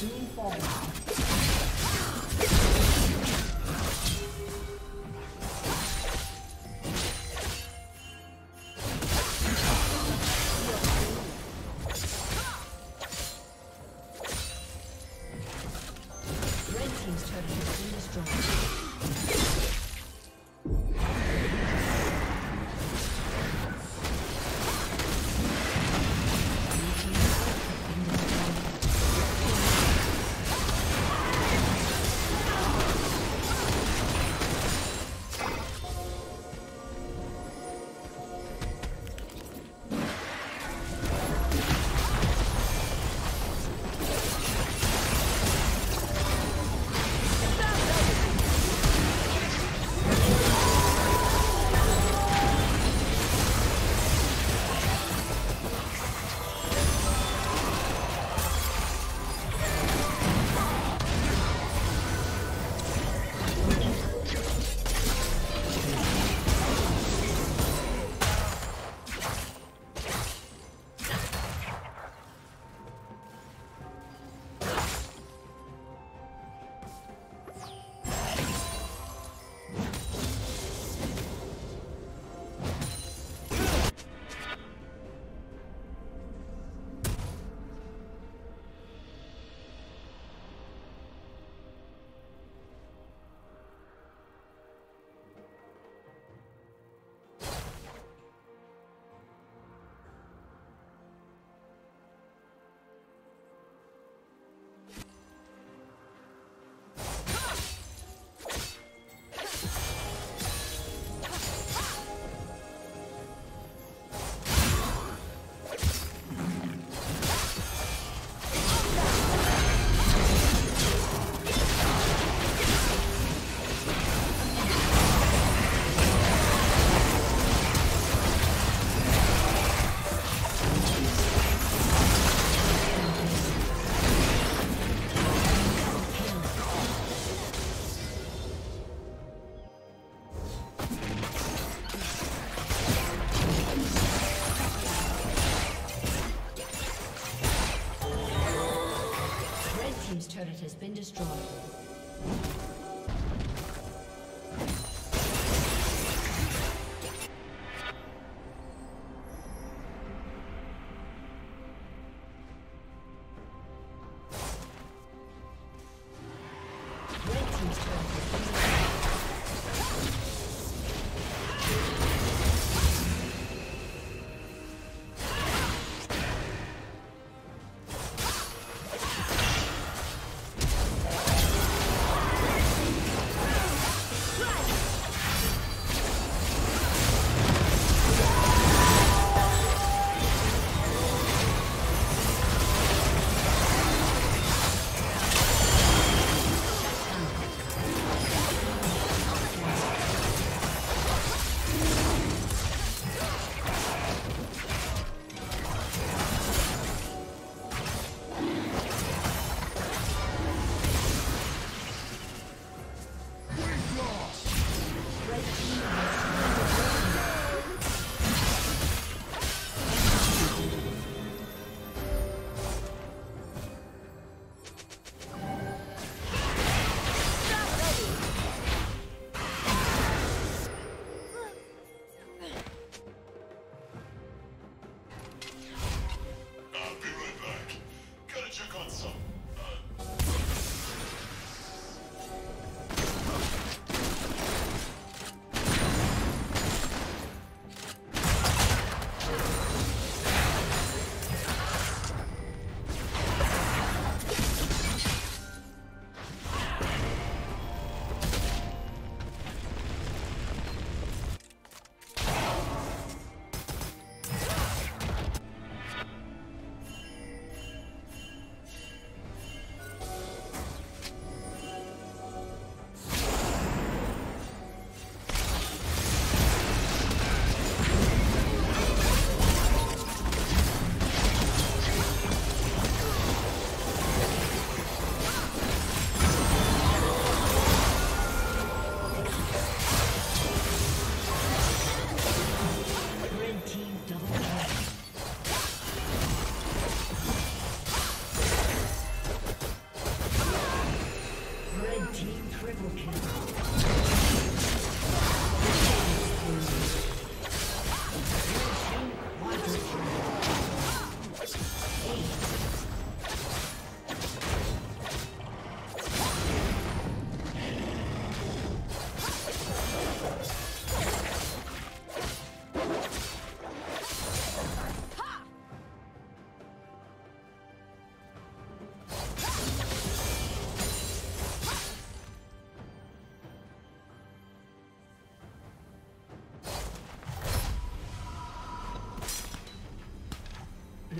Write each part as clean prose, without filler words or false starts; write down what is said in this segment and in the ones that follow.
Soon fall. Has been destroyed. Red team's turret.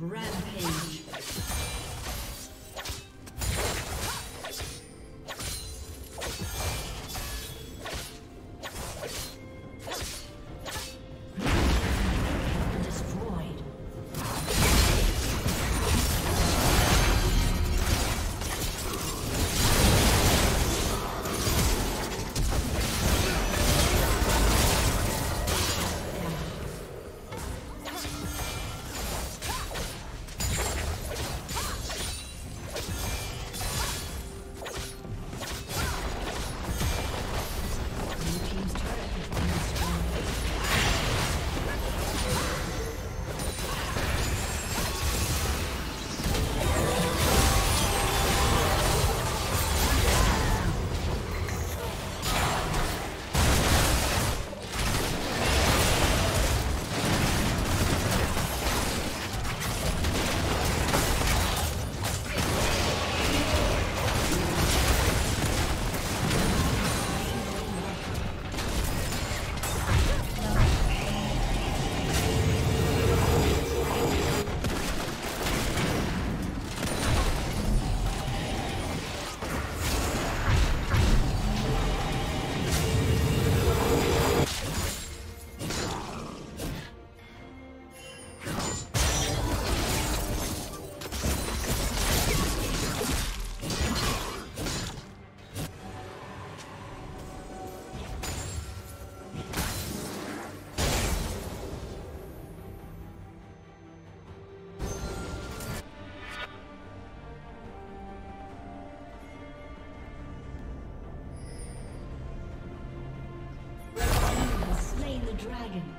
Rampage. Dragon.